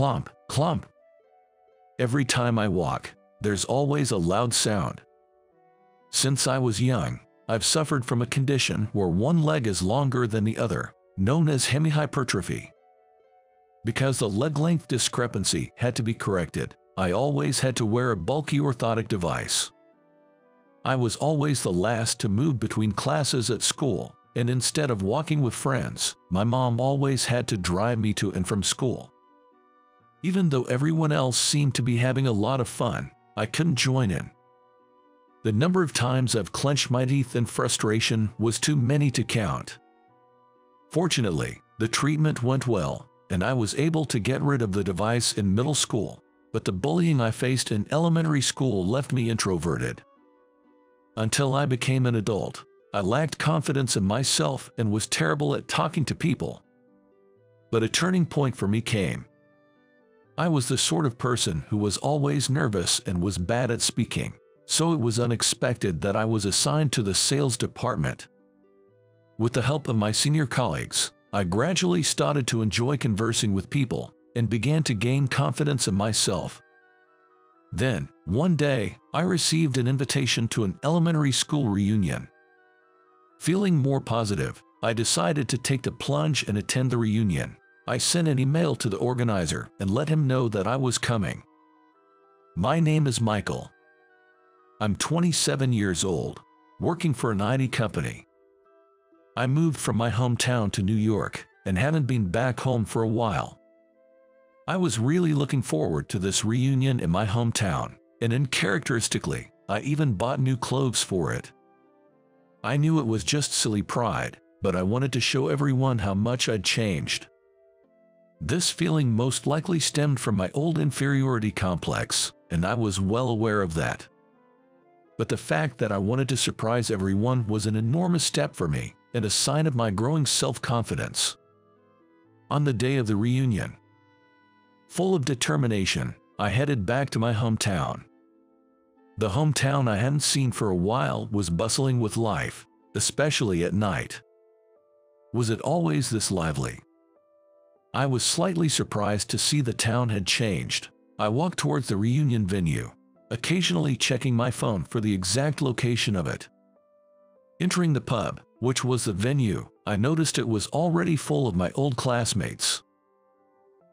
Clomp, clomp. Every time I walk, there's always a loud sound. Since I was young, I've suffered from a condition where one leg is longer than the other, known as hemihypertrophy. Because the leg length discrepancy had to be corrected, I always had to wear a bulky orthotic device. I was always the last to move between classes at school, and instead of walking with friends, my mom always had to drive me to and from school. Even though everyone else seemed to be having a lot of fun, I couldn't join in. The number of times I've clenched my teeth in frustration was too many to count. Fortunately, the treatment went well, and I was able to get rid of the device in middle school, but the bullying I faced in elementary school left me introverted. Until I became an adult, I lacked confidence in myself and was terrible at talking to people. But a turning point for me came. I was the sort of person who was always nervous and was bad at speaking, so it was unexpected that I was assigned to the sales department. With the help of my senior colleagues, I gradually started to enjoy conversing with people and began to gain confidence in myself. Then, one day, I received an invitation to an elementary school reunion. Feeling more positive, I decided to take the plunge and attend the reunion. I sent an email to the organizer and let him know that I was coming. My name is Michael. I'm 27 years old, working for an IT company. I moved from my hometown to New York and haven't been back home for a while. I was really looking forward to this reunion in my hometown, and uncharacteristically, I even bought new clothes for it. I knew it was just silly pride, but I wanted to show everyone how much I'd changed. This feeling most likely stemmed from my old inferiority complex, and I was well aware of that. But the fact that I wanted to surprise everyone was an enormous step for me and a sign of my growing self-confidence. On the day of the reunion, full of determination, I headed back to my hometown. The hometown I hadn't seen for a while was bustling with life, especially at night. Was it always this lively? I was slightly surprised to see the town had changed. I walked towards the reunion venue, occasionally checking my phone for the exact location of it. Entering the pub, which was the venue, I noticed it was already full of my old classmates.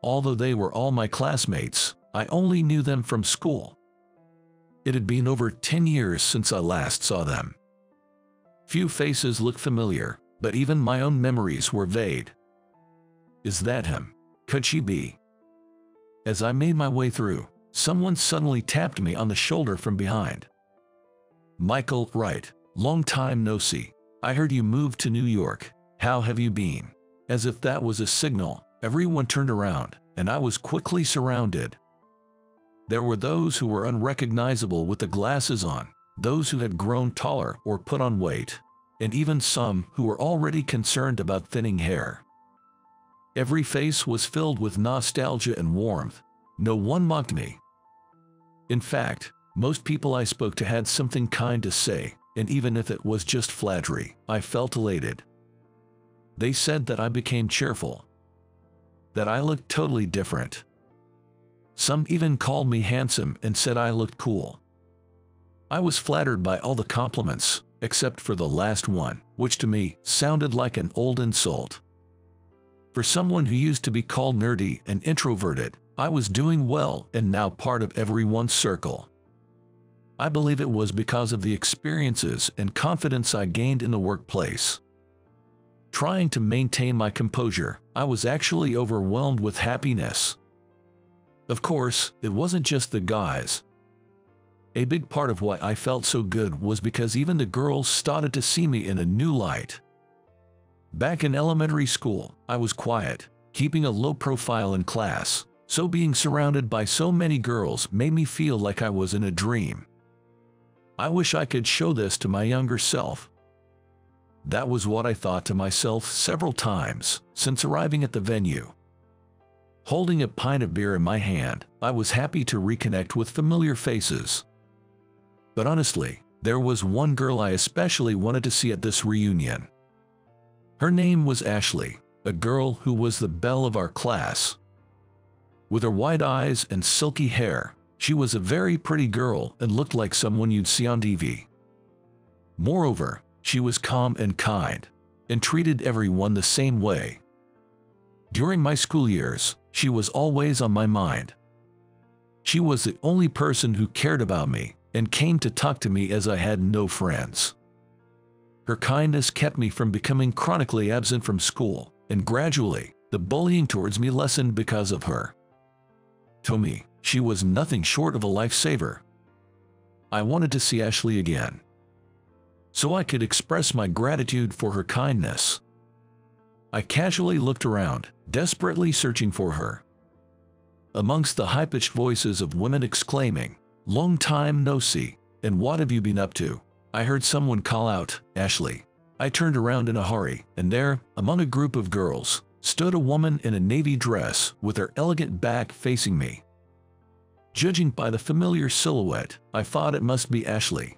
Although they were all my classmates, I only knew them from school. It had been over 10 years since I last saw them. Few faces looked familiar, but even my own memories were vague. Is that him? Could she be? As I made my way through, someone suddenly tapped me on the shoulder from behind. Michael Wright, long time no see. I heard you moved to New York. How have you been? As if that was a signal, everyone turned around, and I was quickly surrounded. There were those who were unrecognizable with the glasses on, those who had grown taller or put on weight, and even some who were already concerned about thinning hair. Every face was filled with nostalgia and warmth. No one mocked me. In fact, most people I spoke to had something kind to say, and even if it was just flattery, I felt elated. They said that I became cheerful, that I looked totally different. Some even called me handsome and said I looked cool. I was flattered by all the compliments, except for the last one, which to me sounded like an old insult. For someone who used to be called nerdy and introverted, I was doing well and now part of everyone's circle. I believe it was because of the experiences and confidence I gained in the workplace. Trying to maintain my composure, I was actually overwhelmed with happiness. Of course, it wasn't just the guys. A big part of why I felt so good was because even the girls started to see me in a new light. Back in elementary school, I was quiet, keeping a low profile in class. So being surrounded by so many girls made me feel like I was in a dream. I wish I could show this to my younger self. That was what I thought to myself several times since arriving at the venue. Holding a pint of beer in my hand, I was happy to reconnect with familiar faces. But honestly, there was one girl I especially wanted to see at this reunion. Her name was Ashley, a girl who was the belle of our class. With her wide eyes and silky hair, she was a very pretty girl and looked like someone you'd see on TV. Moreover, she was calm and kind, and treated everyone the same way. During my school years, she was always on my mind. She was the only person who cared about me and came to talk to me as I had no friends. Her kindness kept me from becoming chronically absent from school, and gradually, the bullying towards me lessened because of her. To me, she was nothing short of a lifesaver. I wanted to see Ashley again, so I could express my gratitude for her kindness. I casually looked around, desperately searching for her. Amongst the high-pitched voices of women exclaiming, "Long time no see, and what have you been up to?" I heard someone call out, "Ashley." I turned around in a hurry, and there, among a group of girls, stood a woman in a navy dress with her elegant back facing me. Judging by the familiar silhouette, I thought it must be Ashley.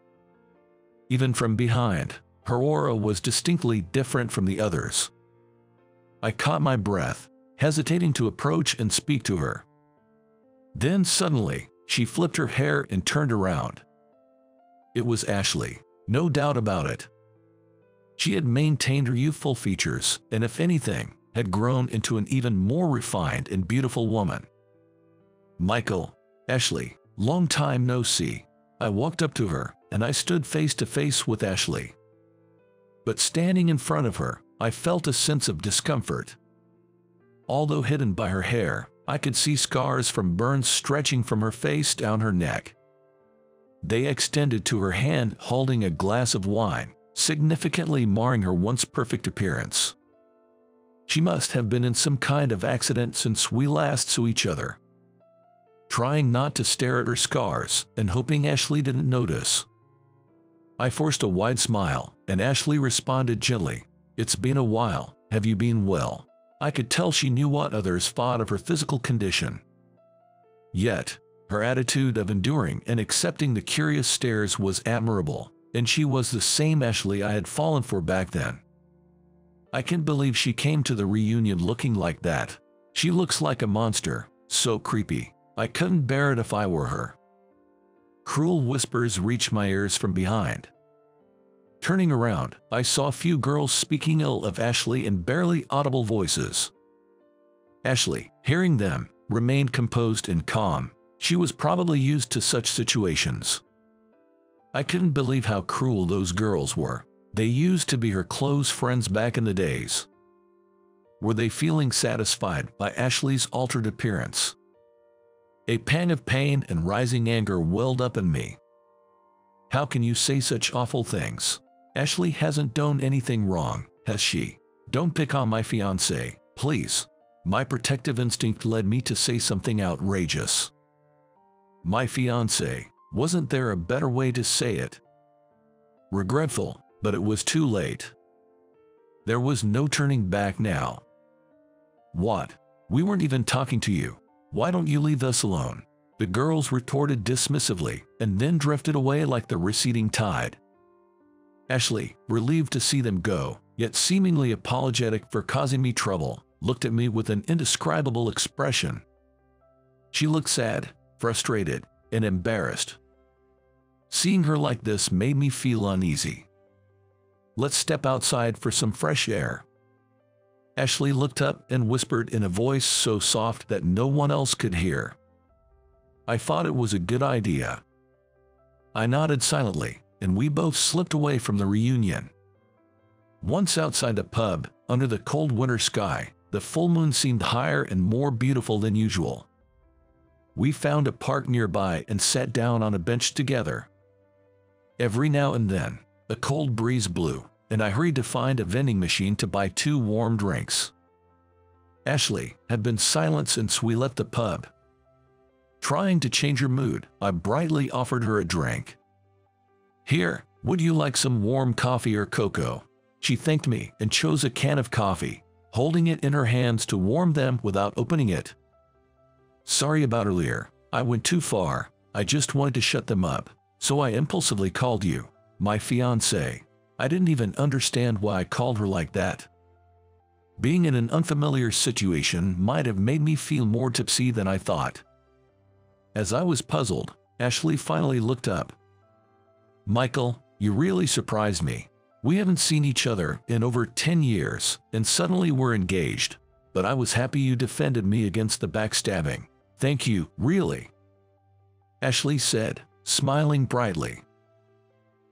Even from behind, her aura was distinctly different from the others. I caught my breath, hesitating to approach and speak to her. Then suddenly, she flipped her hair and turned around. It was Ashley, no doubt about it. She had maintained her youthful features and, if anything, had grown into an even more refined and beautiful woman. "Michael, Ashley, long time no see." I walked up to her, and I stood face to face with Ashley. But standing in front of her, I felt a sense of discomfort. Although hidden by her hair, I could see scars from burns stretching from her face down her neck. They extended to her hand holding a glass of wine, significantly marring her once perfect appearance. She must have been in some kind of accident since we last saw each other. Trying not to stare at her scars and hoping Ashley didn't notice, I forced a wide smile, and Ashley responded gently, "It's been a while, have you been well?" I could tell she knew what others thought of her physical condition. Yet, her attitude of enduring and accepting the curious stares was admirable, and she was the same Ashley I had fallen for back then. I can't believe she came to the reunion looking like that. She looks like a monster, so creepy. I couldn't bear it if I were her. Cruel whispers reached my ears from behind. Turning around, I saw a few girls speaking ill of Ashley in barely audible voices. Ashley, hearing them, remained composed and calm. She was probably used to such situations. I couldn't believe how cruel those girls were. They used to be her close friends back in the days. Were they feeling satisfied by Ashley's altered appearance? A pang of pain and rising anger welled up in me. How can you say such awful things? Ashley hasn't done anything wrong, has she? Don't pick on my fiancé, please. My protective instinct led me to say something outrageous. My fiancé, wasn't there a better way to say it? Regretful. But it was too late. There was no turning back now. "What? We weren't even talking to you. Why don't you leave us alone?" The girls retorted dismissively and then drifted away like the receding tide. Ashley, relieved to see them go, yet seemingly apologetic for causing me trouble, looked at me with an indescribable expression. She looked sad, frustrated, and embarrassed. Seeing her like this made me feel uneasy. "Let's step outside for some fresh air." Ashley looked up and whispered in a voice so soft that no one else could hear. I thought it was a good idea. I nodded silently, and we both slipped away from the reunion. Once outside the pub, under the cold winter sky, the full moon seemed higher and more beautiful than usual. We found a park nearby and sat down on a bench together. Every now and then, a cold breeze blew, and I hurried to find a vending machine to buy two warm drinks. Ashley had been silent since we left the pub. Trying to change her mood, I brightly offered her a drink. "Here, would you like some warm coffee or cocoa?" She thanked me and chose a can of coffee, holding it in her hands to warm them without opening it. "Sorry about earlier. I went too far. I just wanted to shut them up, so I impulsively called you my fiancée. I didn't even understand why I called her like that." Being in an unfamiliar situation might have made me feel more tipsy than I thought. As I was puzzled, Ashley finally looked up. "Michael, you really surprised me. We haven't seen each other in over 10 years, and suddenly we're engaged. But I was happy you defended me against the backstabbing. Thank you, really," Ashley said, smiling brightly.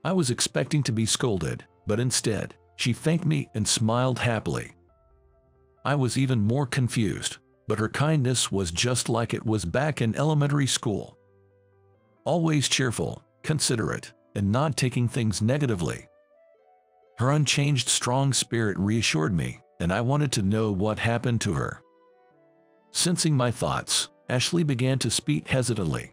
I was expecting to be scolded, but instead, she thanked me and smiled happily. I was even more confused, but her kindness was just like it was back in elementary school. Always cheerful, considerate, and not taking things negatively. Her unchanged, strong spirit reassured me, and I wanted to know what happened to her. Sensing my thoughts, Ashley began to speak hesitantly.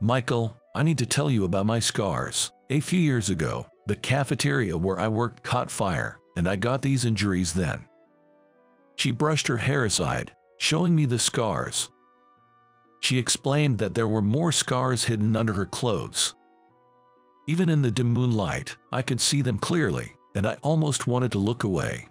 "Michael, I need to tell you about my scars. A few years ago, the cafeteria where I worked caught fire, and I got these injuries then." She brushed her hair aside, showing me the scars. She explained that there were more scars hidden under her clothes. Even in the dim moonlight, I could see them clearly, and I almost wanted to look away.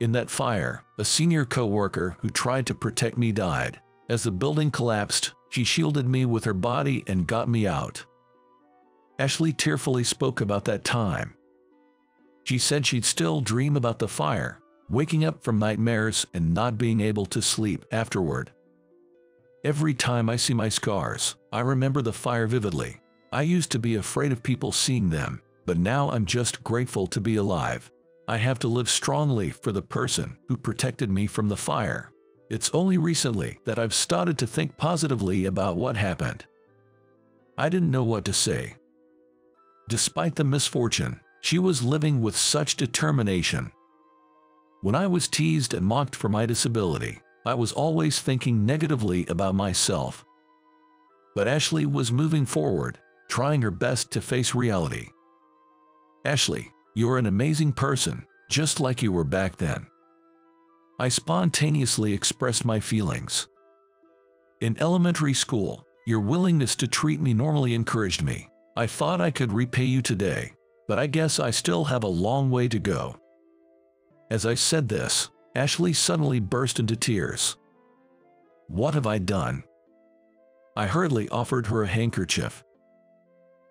In that fire, a senior co-worker who tried to protect me died. As the building collapsed, she shielded me with her body and got me out. Ashley tearfully spoke about that time. She said she'd still dream about the fire, waking up from nightmares and not being able to sleep afterward. "Every time I see my scars, I remember the fire vividly. I used to be afraid of people seeing them, but now I'm just grateful to be alive. I have to live strongly for the person who protected me from the fire. It's only recently that I've started to think positively about what happened." I didn't know what to say. Despite the misfortune, she was living with such determination. When I was teased and mocked for my disability, I was always thinking negatively about myself. But Ashley was moving forward, trying her best to face reality. "Ashley, you're an amazing person, just like you were back then." I spontaneously expressed my feelings. "In elementary school, your willingness to treat me normally encouraged me. I thought I could repay you today, but I guess I still have a long way to go." As I said this, Ashley suddenly burst into tears. "What have I done?" I hurriedly offered her a handkerchief.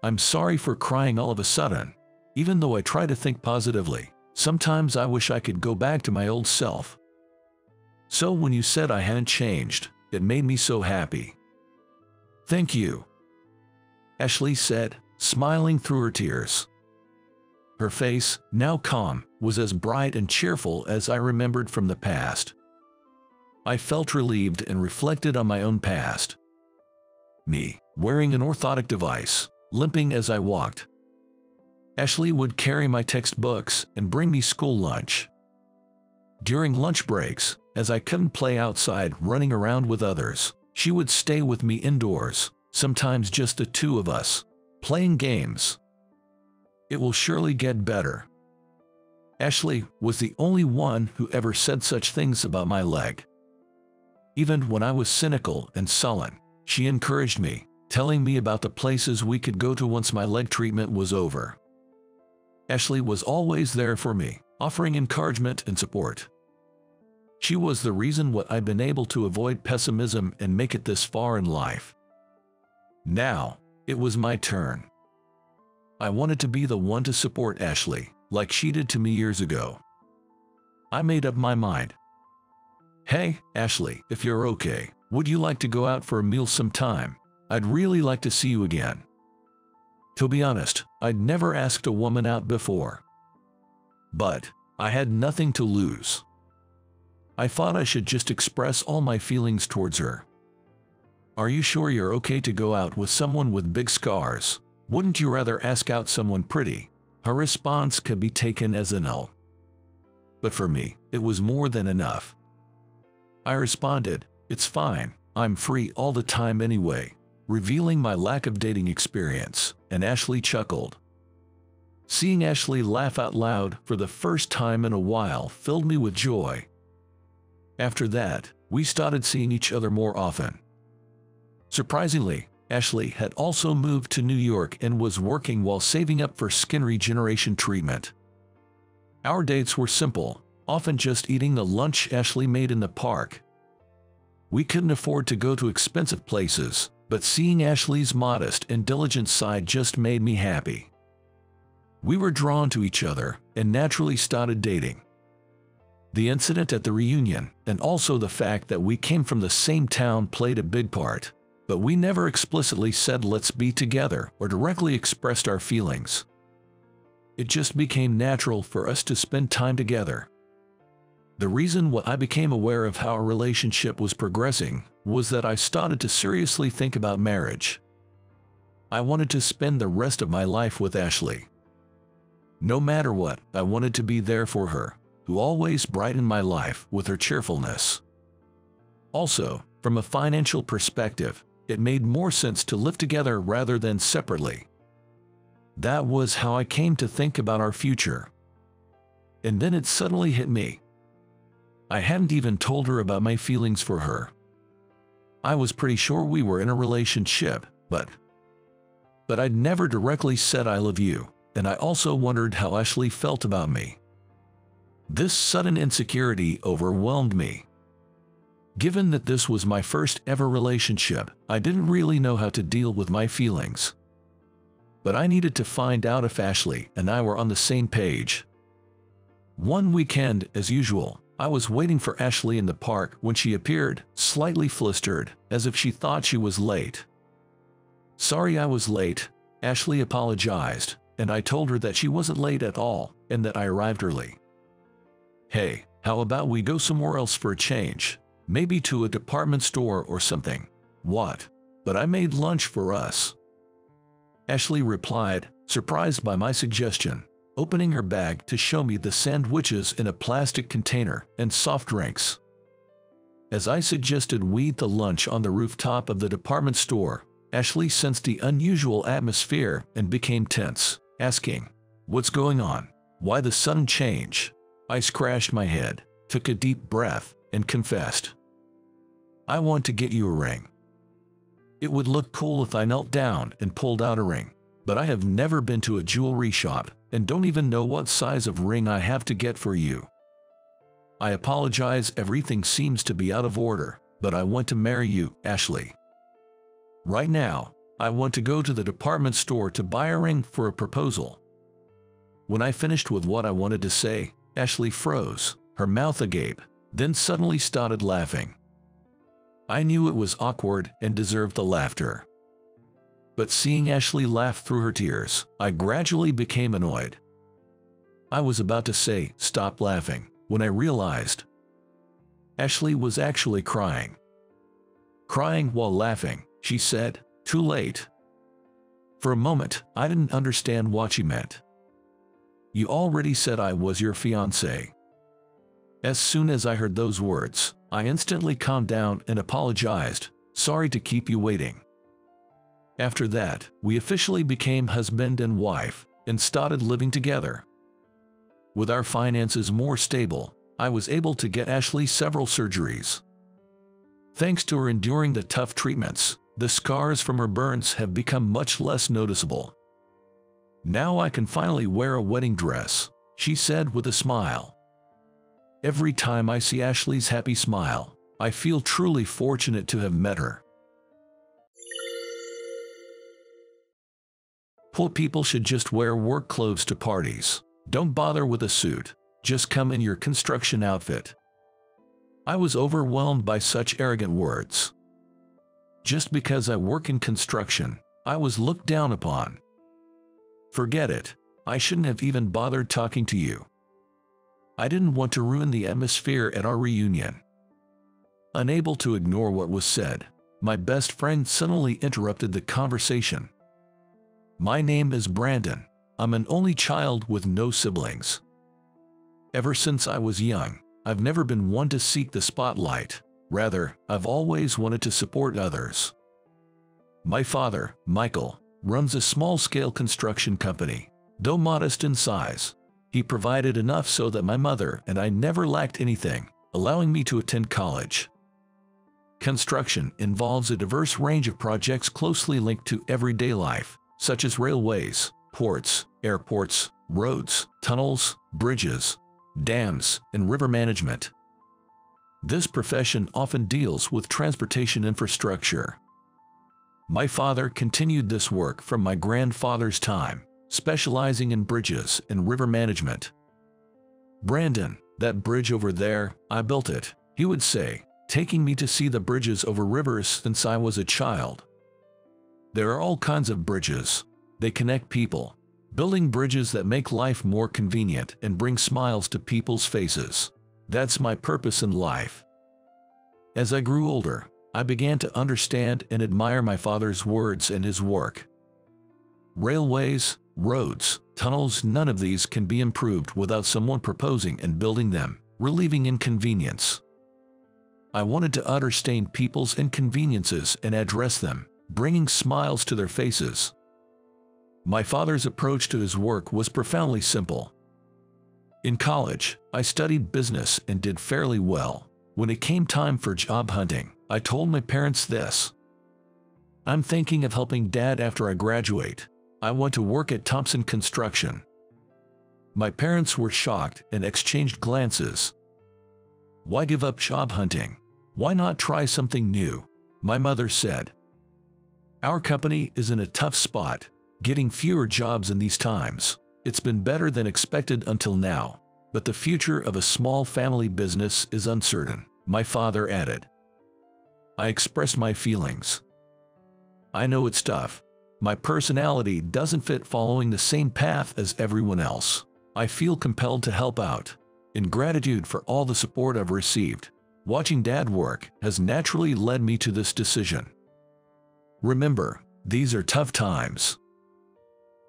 "I'm sorry for crying all of a sudden. Even though I try to think positively, sometimes I wish I could go back to my old self. So when you said I hadn't changed, it made me so happy." "Thank you," Ashley said, smiling through her tears. Her face, now calm, was as bright and cheerful as I remembered from the past. I felt relieved and reflected on my own past. Me, wearing an orthotic device, limping as I walked. Ashley would carry my textbooks and bring me school lunch. During lunch breaks, as I couldn't play outside running around with others, she would stay with me indoors, sometimes just the two of us, playing games. "It will surely get better." Ashley was the only one who ever said such things about my leg. Even when I was cynical and sullen, she encouraged me, telling me about the places we could go to once my leg treatment was over. Ashley was always there for me, offering encouragement and support. She was the reason why I've been able to avoid pessimism and make it this far in life. Now, it was my turn. I wanted to be the one to support Ashley, like she did to me years ago. I made up my mind. "Hey, Ashley, if you're okay, would you like to go out for a meal sometime? I'd really like to see you again." To be honest, I'd never asked a woman out before. But I had nothing to lose. I thought I should just express all my feelings towards her. "Are you sure you're okay to go out with someone with big scars? Wouldn't you rather ask out someone pretty?" Her response could be taken as a no. But for me, it was more than enough. I responded, "It's fine, I'm free all the time anyway," revealing my lack of dating experience, and Ashley chuckled. Seeing Ashley laugh out loud for the first time in a while filled me with joy. After that, we started seeing each other more often. Surprisingly, Ashley had also moved to New York and was working while saving up for skin regeneration treatment. Our dates were simple, often just eating the lunch Ashley made in the park. We couldn't afford to go to expensive places, but seeing Ashley's modest and diligent side just made me happy. We were drawn to each other and naturally started dating. The incident at the reunion, and also the fact that we came from the same town, played a big part, but we never explicitly said let's be together or directly expressed our feelings. It just became natural for us to spend time together. The reason why I became aware of how our relationship was progressing was that I started to seriously think about marriage. I wanted to spend the rest of my life with Ashley. No matter what, I wanted to be there for her, who always brightened my life with her cheerfulness. Also, from a financial perspective, it made more sense to live together rather than separately. That was how I came to think about our future. And then it suddenly hit me. I hadn't even told her about my feelings for her. I was pretty sure we were in a relationship, but I'd never directly said I love you, and I also wondered how Ashley felt about me. This sudden insecurity overwhelmed me. Given that this was my first ever relationship, I didn't really know how to deal with my feelings. But I needed to find out if Ashley and I were on the same page. One weekend, as usual, I was waiting for Ashley in the park when she appeared, slightly flustered, as if she thought she was late. "Sorry I was late," Ashley apologized, and I told her that she wasn't late at all and that I arrived early. "Hey, how about we go somewhere else for a change? Maybe to a department store or something." "What? But I made lunch for us," Ashley replied, surprised by my suggestion, opening her bag to show me the sandwiches in a plastic container and soft drinks. As I suggested we eat the lunch on the rooftop of the department store, Ashley sensed the unusual atmosphere and became tense, asking, "What's going on? Why the sudden change?" I scratched my head, took a deep breath, and confessed, "I want to get you a ring. It would look cool if I knelt down and pulled out a ring, but I have never been to a jewelry shop and don't even know what size of ring I have to get for you. I apologize, everything seems to be out of order, but I want to marry you, Ashley. Right now, I want to go to the department store to buy a ring for a proposal." When I finished with what I wanted to say, Ashley froze, her mouth agape, then suddenly started laughing. I knew it was awkward and deserved the laughter. But seeing Ashley laugh through her tears, I gradually became annoyed. I was about to say, "Stop laughing," when I realized Ashley was actually crying. Crying while laughing, she said, "Too late." For a moment, I didn't understand what she meant. "You already said I was your fiancé." As soon as I heard those words, I instantly calmed down and apologized, "Sorry to keep you waiting." After that, we officially became husband and wife and started living together. With our finances more stable, I was able to get Ashley several surgeries. Thanks to her enduring the tough treatments, the scars from her burns have become much less noticeable. "Now I can finally wear a wedding dress," she said with a smile. Every time I see Ashley's happy smile, I feel truly fortunate to have met her. Poor people should just wear work clothes to parties. Don't bother with a suit, just come in your construction outfit. I was overwhelmed by such arrogant words. Just because I work in construction, I was looked down upon. Forget it, I shouldn't have even bothered talking to you. I didn't want to ruin the atmosphere at our reunion. Unable to ignore what was said, my best friend suddenly interrupted the conversation. "My name is Brandon. I'm an only child with no siblings. Ever since I was young, I've never been one to seek the spotlight. Rather, I've always wanted to support others. My father, Michael, runs a small-scale construction company. Though modest in size, he provided enough so that my mother and I never lacked anything, allowing me to attend college. Construction involves a diverse range of projects closely linked to everyday life, such as railways, ports, airports, roads, tunnels, bridges, dams, and river management. This profession often deals with transportation infrastructure. My father continued this work from my grandfather's time, specializing in bridges and river management. "Brandon, that bridge over there, I built it," he would say, taking me to see the bridges over rivers since I was a child. There are all kinds of bridges. They connect people, building bridges that make life more convenient and bring smiles to people's faces. That's my purpose in life. As I grew older, I began to understand and admire my father's words and his work. Railways, roads, tunnels, none of these can be improved without someone proposing and building them, relieving inconvenience. I wanted to understand people's inconveniences and address them, bringing smiles to their faces. My father's approach to his work was profoundly simple. In college, I studied business and did fairly well. When it came time for job hunting, I told my parents this: "I'm thinking of helping Dad after I graduate. I want to work at Thompson Construction." My parents were shocked and exchanged glances. "Why give up job hunting? Why not try something new?" My mother said. "Our company is in a tough spot, getting fewer jobs in these times. It's been better than expected until now, but the future of a small family business is uncertain," my father added. I expressed my feelings. "I know it's tough. My personality doesn't fit following the same path as everyone else. I feel compelled to help out. In gratitude for all the support I've received, watching Dad work has naturally led me to this decision. Remember, these are tough times."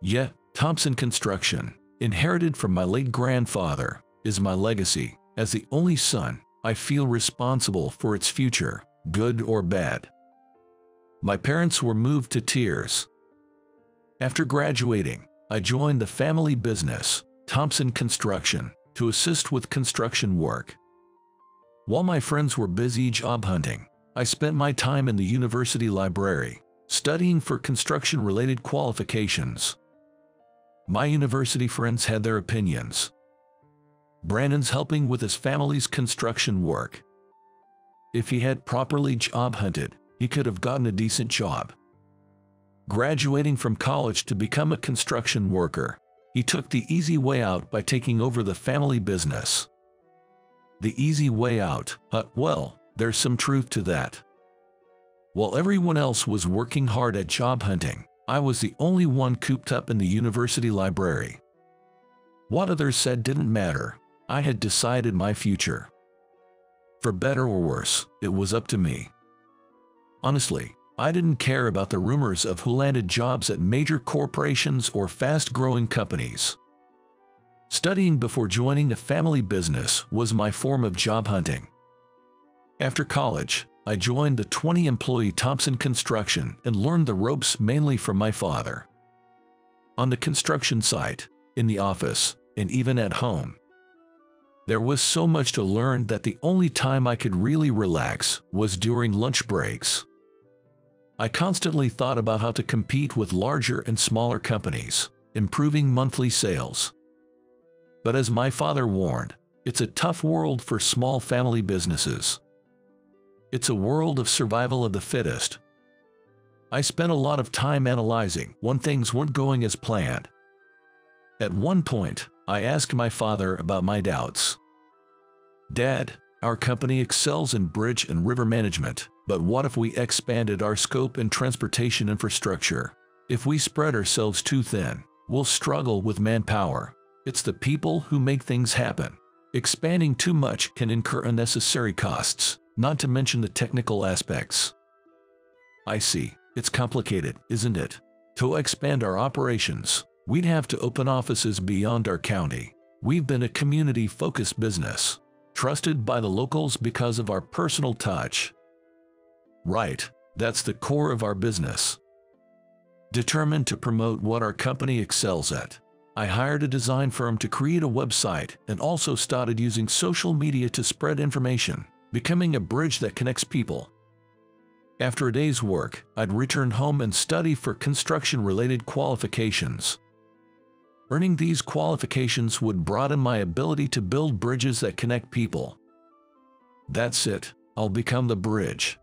Yet, Thompson Construction, inherited from my late grandfather, is my legacy. As the only son, I feel responsible for its future, good or bad. My parents were moved to tears. After graduating, I joined the family business, Thompson Construction, to assist with construction work. While my friends were busy job hunting, I spent my time in the university library, studying for construction-related qualifications. My university friends had their opinions. "Brandon's helping with his family's construction work. If he had properly job hunted, he could have gotten a decent job." Graduating from college to become a construction worker, he took the easy way out by taking over the family business. The easy way out, well, there's some truth to that. While everyone else was working hard at job hunting, I was the only one cooped up in the university library. What others said didn't matter. I had decided my future. For better or worse, it was up to me. Honestly, I didn't care about the rumors of who landed jobs at major corporations or fast-growing companies. Studying before joining a family business was my form of job hunting. After college, I joined the 20-employee Thompson Construction and learned the ropes mainly from my father. On the construction site, in the office, and even at home. There was so much to learn that the only time I could really relax was during lunch breaks. I constantly thought about how to compete with larger and smaller companies, improving monthly sales. But as my father warned, it's a tough world for small family businesses. It's a world of survival of the fittest. I spent a lot of time analyzing when things weren't going as planned. At one point, I asked my father about my doubts. "Dad, our company excels in bridge and river management, but what if we expanded our scope in transportation infrastructure? If we spread ourselves too thin, we'll struggle with manpower. It's the people who make things happen. Expanding too much can incur unnecessary costs, not to mention the technical aspects." "I see. It's complicated, isn't it? To expand our operations, we'd have to open offices beyond our county. We've been a community-focused business, trusted by the locals because of our personal touch." "Right. That's the core of our business." Determined to promote what our company excels at, I hired a design firm to create a website and also started using social media to spread information, becoming a bridge that connects people. After a day's work, I'd return home and study for construction-related qualifications. Earning these qualifications would broaden my ability to build bridges that connect people. That's it. I'll become the bridge.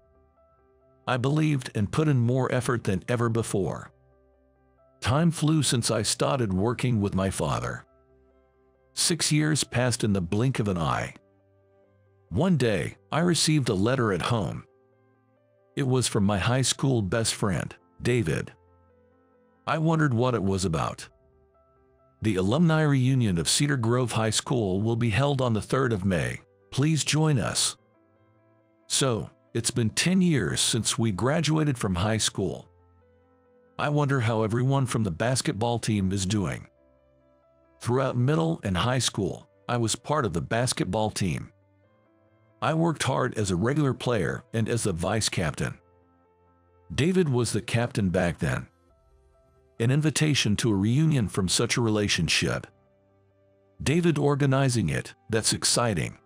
I believed and put in more effort than ever before. Time flew since I started working with my father. 6 years passed in the blink of an eye. One day, I received a letter at home. It was from my high school best friend, David. I wondered what it was about. The alumni reunion of Cedar Grove High School will be held on the 3rd of May. Please join us. So, it's been 10 years since we graduated from high school. I wonder how everyone from the basketball team is doing. Throughout middle and high school, I was part of the basketball team. I worked hard as a regular player and as the vice captain. David was the captain back then. An invitation to a reunion from such a relationship. David organizing it, that's exciting.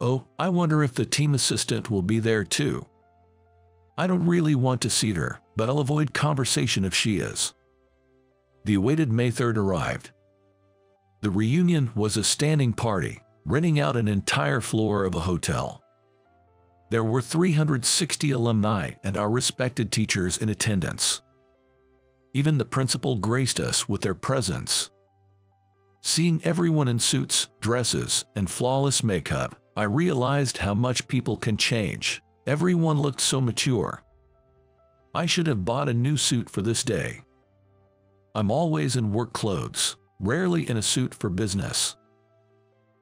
Oh, I wonder if the team assistant will be there too. I don't really want to see her, but I'll avoid conversation if she is. The awaited May 3rd arrived. The reunion was a standing party, renting out an entire floor of a hotel. There were 360 alumni and our respected teachers in attendance. Even the principal graced us with their presence. Seeing everyone in suits, dresses, and flawless makeup, I realized how much people can change. Everyone looked so mature. I should have bought a new suit for this day. I'm always in work clothes, rarely in a suit for business.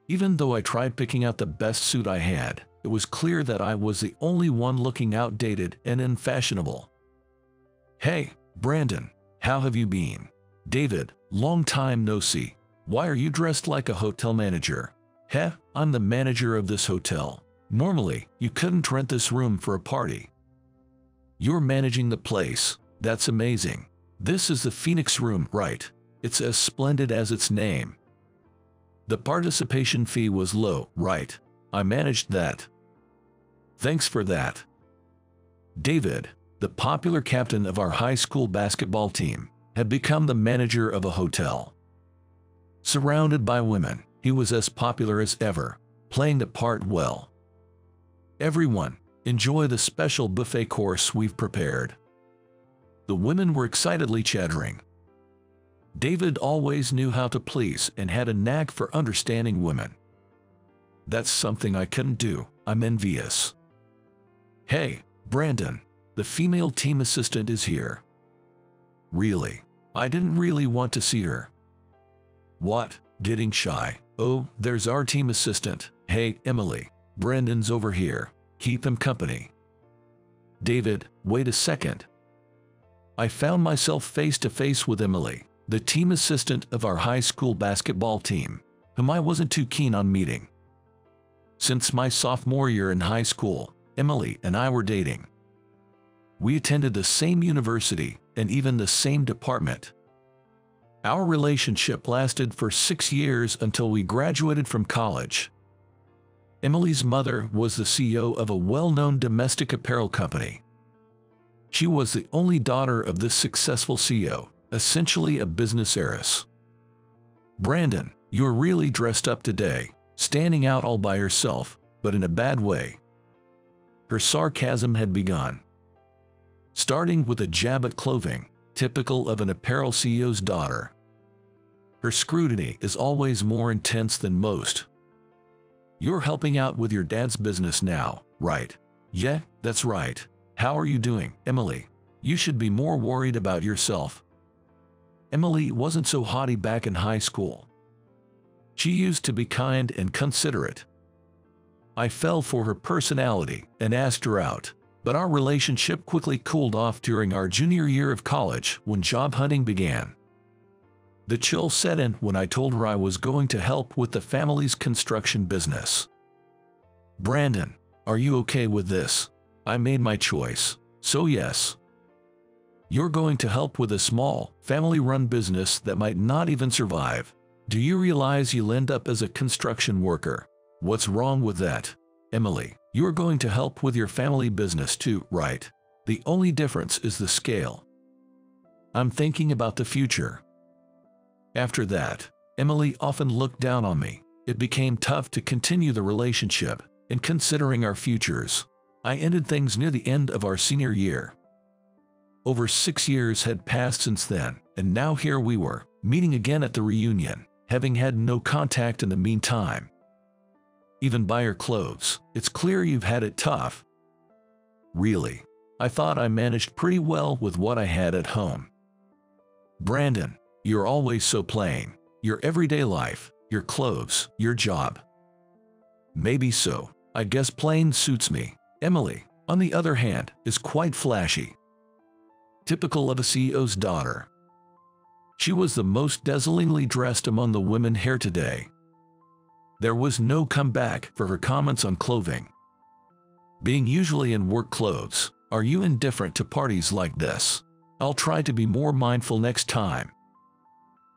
Even though I tried picking out the best suit I had, it was clear that I was the only one looking outdated and unfashionable. Hey, Brandon, how have you been? David, long time no see. Why are you dressed like a hotel manager? Heh, I'm the manager of this hotel. Normally, you couldn't rent this room for a party. You're managing the place. That's amazing. This is the Phoenix Room, right? It's as splendid as its name. The participation fee was low, right? I managed that. Thanks for that. David, the popular captain of our high school basketball team, had become the manager of a hotel. Surrounded by women, he was as popular as ever, playing the part well. Everyone, enjoy the special buffet course we've prepared. The women were excitedly chattering. David always knew how to please and had a knack for understanding women. That's something I couldn't do. I'm envious. Hey, Brandon, the female team assistant is here. Really? I didn't really want to see her. What? Getting shy. Oh, there's our team assistant. Hey, Emily. Brandon's over here. Keep him company. David, wait a second. I found myself face to face with Emily, the team assistant of our high school basketball team, whom I wasn't too keen on meeting. Since my sophomore year in high school, Emily and I were dating. We attended the same university and even the same department. Our relationship lasted for 6 years until we graduated from college. Emily's mother was the CEO of a well-known domestic apparel company. She was the only daughter of this successful CEO, essentially a business heiress. Brandon, you're really dressed up today, standing out all by yourself, but in a bad way. Her sarcasm had begun, starting with a jab at clothing, typical of an apparel CEO's daughter. Her scrutiny is always more intense than most. You're helping out with your dad's business now, right? Yeah, that's right. How are you doing, Emily? You should be more worried about yourself. Emily wasn't so haughty back in high school. She used to be kind and considerate. I fell for her personality and asked her out, but our relationship quickly cooled off during our junior year of college when job hunting began. The chill set in when I told her I was going to help with the family's construction business. Brandon, are you okay with this? I made my choice, so yes. You're going to help with a small, family-run business that might not even survive. Do you realize you'll end up as a construction worker? What's wrong with that? Emily, you're going to help with your family business too, right? The only difference is the scale. I'm thinking about the future. After that, Emily often looked down on me. It became tough to continue the relationship, and considering our futures, I ended things near the end of our senior year. Over 6 years had passed since then, and now here we were, meeting again at the reunion, having had no contact in the meantime. Even by your clothes, it's clear you've had it tough. Really, I thought I managed pretty well with what I had at home. Brandon, you're always so plain. Your everyday life, your clothes, your job. Maybe so. I guess plain suits me. Emily, on the other hand, is quite flashy. Typical of a CEO's daughter. She was the most dazzlingly dressed among the women here today. There was no comeback for her comments on clothing. Being usually in work clothes, are you indifferent to parties like this? I'll try to be more mindful next time.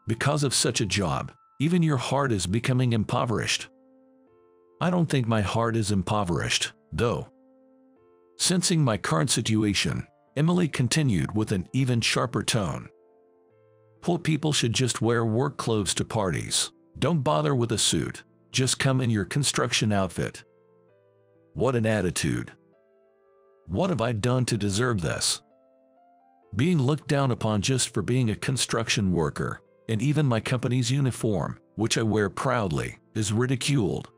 Because of such a job, even your heart is becoming impoverished. I don't think my heart is impoverished, though. Sensing my current situation, Emily continued with an even sharper tone. Poor people should just wear work clothes to parties. Don't bother with a suit. Just come in your construction outfit. What an attitude. What have I done to deserve this? Being looked down upon just for being a construction worker, and even my company's uniform, which I wear proudly, is ridiculed.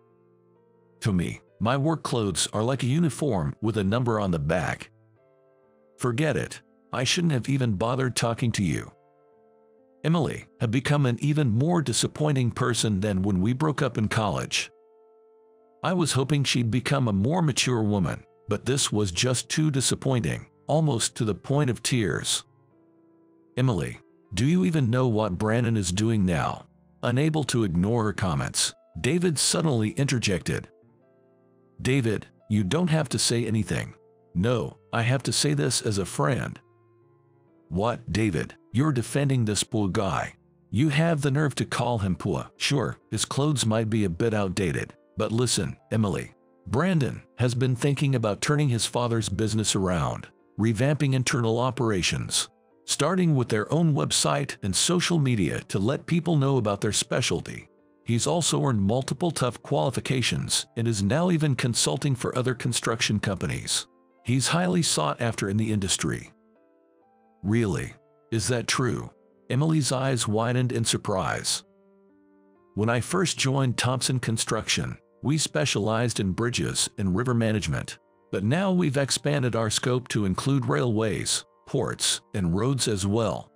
To me, my work clothes are like a uniform with a number on the back. Forget it. I shouldn't have even bothered talking to you. Emily had become an even more disappointing person than when we broke up in college. I was hoping she'd become a more mature woman, but this was just too disappointing, almost to the point of tears. Emily, do you even know what Brandon is doing now? Unable to ignore her comments, David suddenly interjected. David, you don't have to say anything. No, I have to say this as a friend. What, David? You're defending this poor guy. You have the nerve to call him poor. Sure, his clothes might be a bit outdated, but listen, Emily. Brandon has been thinking about turning his father's business around, revamping internal operations, starting with their own website and social media to let people know about their specialty. He's also earned multiple tough qualifications and is now even consulting for other construction companies. He's highly sought after in the industry. Really? Is that true? Emily's eyes widened in surprise. When I first joined Thompson Construction, we specialized in bridges and river management, but now we've expanded our scope to include railways, ports, and roads as well.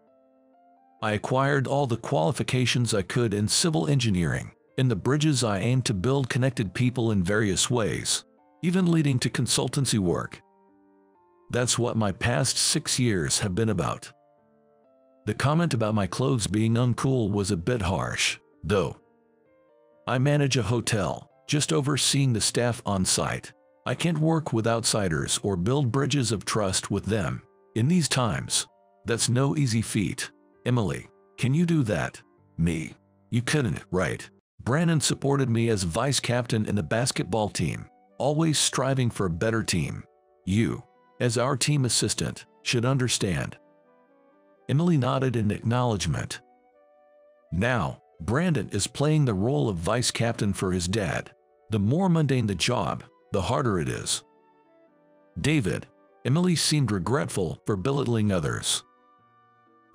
I acquired all the qualifications I could in civil engineering. In the bridges, I aimed to build connected people in various ways, even leading to consultancy work. That's what my past 6 years have been about. The comment about my clothes being uncool was a bit harsh, though. I manage a hotel, just overseeing the staff on site. I can't work with outsiders or build bridges of trust with them. In these times, that's no easy feat. Emily, can you do that? Me? You couldn't, right? Brandon supported me as vice captain in the basketball team, always striving for a better team. You, as our team assistant, should understand. Emily nodded in acknowledgement. Now, Brandon is playing the role of vice captain for his dad. The more mundane the job, the harder it is. David, Emily seemed regretful for belittling others.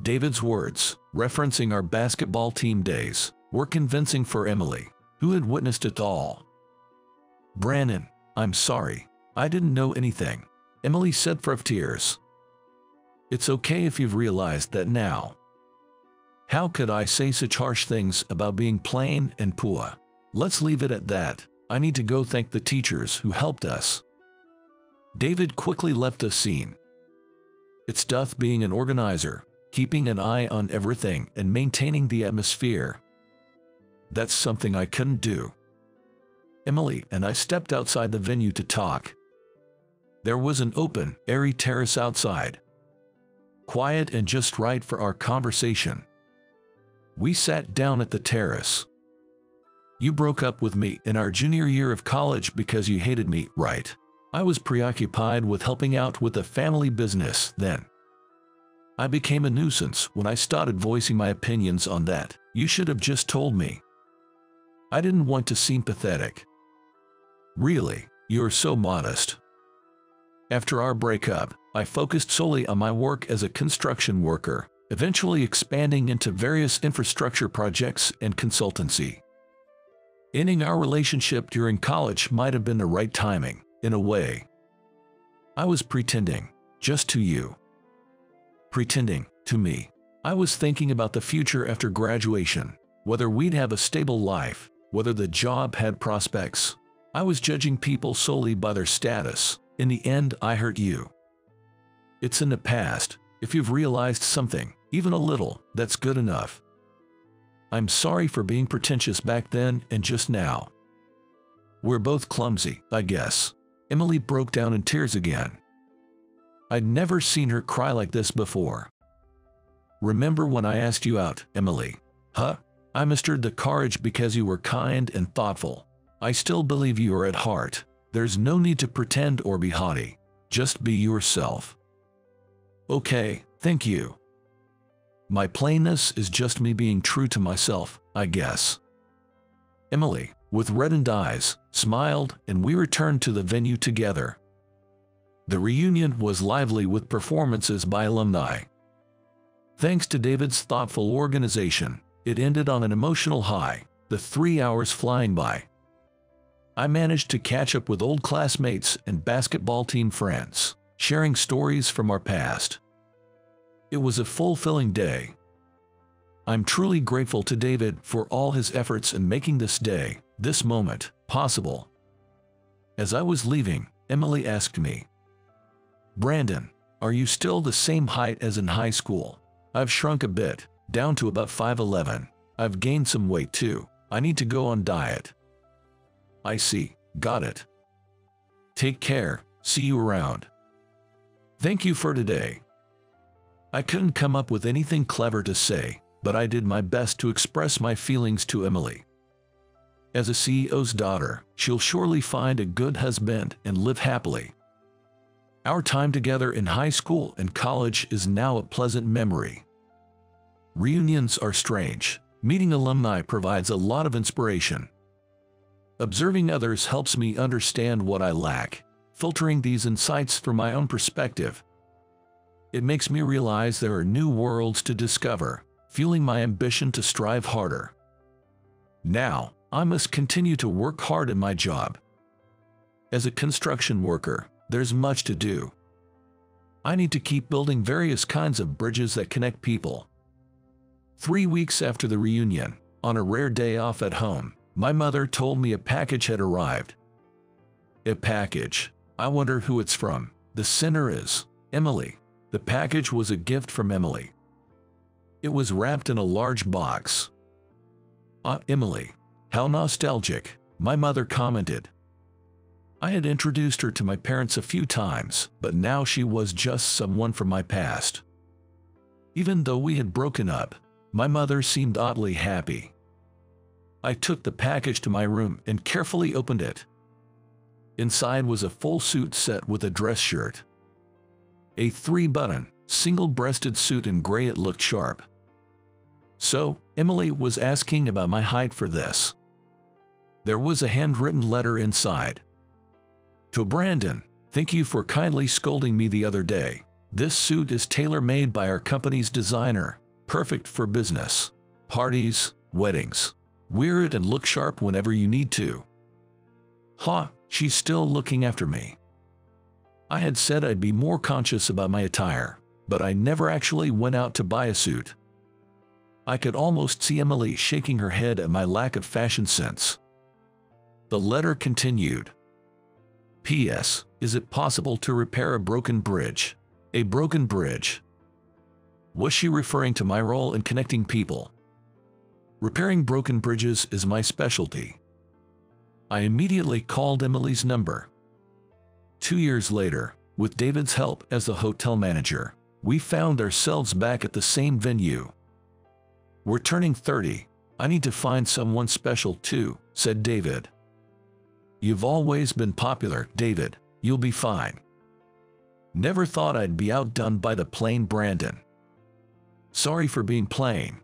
David's words, referencing our basketball team days, were convincing for Emily, who had witnessed it all. Brandon, I'm sorry. I didn't know anything, Emily said through tears. It's okay if you've realized that now. How could I say such harsh things about being plain and poor? Let's leave it at that. I need to go thank the teachers who helped us. David quickly left the scene. It's tough being an organizer, keeping an eye on everything and maintaining the atmosphere. That's something I couldn't do. Emily and I stepped outside the venue to talk. There was an open, airy terrace outside. Quiet and just right for our conversation. We sat down at the terrace. You broke up with me in our junior year of college because you hated me, right? I was preoccupied with helping out with a family business then. I became a nuisance when I started voicing my opinions on that. You should have just told me. I didn't want to seem pathetic. Really, you're so modest. After our breakup, I focused solely on my work as a construction worker, eventually expanding into various infrastructure projects and consultancy. Ending our relationship during college might have been the right timing, in a way. I was pretending, just to you. Pretending, to me. I was thinking about the future after graduation, whether we'd have a stable life, whether the job had prospects. I was judging people solely by their status. In the end, I hurt you. It's in the past. If you've realized something, even a little, that's good enough. I'm sorry for being pretentious back then and just now. We're both clumsy, I guess. Emily broke down in tears again. I'd never seen her cry like this before. Remember when I asked you out, Emily? Huh? I mustered the courage because you were kind and thoughtful. I still believe you are at heart. There's no need to pretend or be haughty. Just be yourself. Okay, thank you. My plainness is just me being true to myself, I guess. Emily, with reddened eyes, smiled, and we returned to the venue together. The reunion was lively with performances by alumni. Thanks to David's thoughtful organization, it ended on an emotional high, the 3 hours flying by. I managed to catch up with old classmates and basketball team friends, sharing stories from our past. It was a fulfilling day. I'm truly grateful to David for all his efforts in making this day, this moment, possible. As I was leaving, Emily asked me, "Brandon, are you still the same height as in high school? I've shrunk a bit, down to about 5'11". I've gained some weight too. I need to go on diet." I see. Got it. Take care. See you around. Thank you for today. I couldn't come up with anything clever to say, but I did my best to express my feelings to Emily. As a CEO's daughter, she'll surely find a good husband and live happily. Our time together in high school and college is now a pleasant memory. Reunions are strange. Meeting alumni provides a lot of inspiration. Observing others helps me understand what I lack, filtering these insights from my own perspective. It makes me realize there are new worlds to discover, fueling my ambition to strive harder. Now, I must continue to work hard in my job. As a construction worker, there's much to do. I need to keep building various kinds of bridges that connect people. 3 weeks after the reunion, on a rare day off at home, my mother told me a package had arrived. A package. I wonder who it's from. The sender is Emily. The package was a gift from Emily. It was wrapped in a large box. Ah, Emily. How nostalgic, my mother commented. I had introduced her to my parents a few times, but now she was just someone from my past. Even though we had broken up, my mother seemed oddly happy. I took the package to my room and carefully opened it. Inside was a full suit set with a dress shirt. A 3-button, single-breasted suit in gray. It looked sharp. So, Emily was asking about my height for this. There was a handwritten letter inside. To Brandon, thank you for kindly scolding me the other day. This suit is tailor-made by our company's designer, perfect for business, parties, weddings. Wear it and look sharp whenever you need to. Ha, she's still looking after me. I had said I'd be more conscious about my attire, but I never actually went out to buy a suit. I could almost see Emily shaking her head at my lack of fashion sense. The letter continued. P.S. Is it possible to repair a broken bridge? A broken bridge? Was she referring to my role in connecting people? Repairing broken bridges is my specialty. I immediately called Emily's number. 2 years later, with David's help as the hotel manager, we found ourselves back at the same venue. We're turning 30. I need to find someone special too, said David. You've always been popular, David. You'll be fine. Never thought I'd be outdone by the plain Brandon. Sorry for being plain.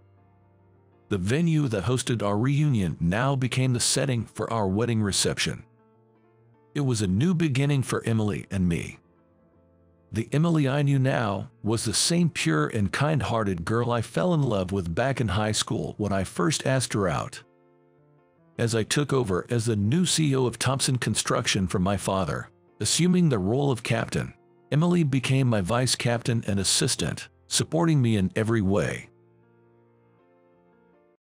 The venue that hosted our reunion now became the setting for our wedding reception. It was a new beginning for Emily and me. The Emily I knew now was the same pure and kind-hearted girl I fell in love with back in high school when I first asked her out. As I took over as the new CEO of Thompson Construction from my father, assuming the role of captain, Emily became my vice captain and assistant, supporting me in every way.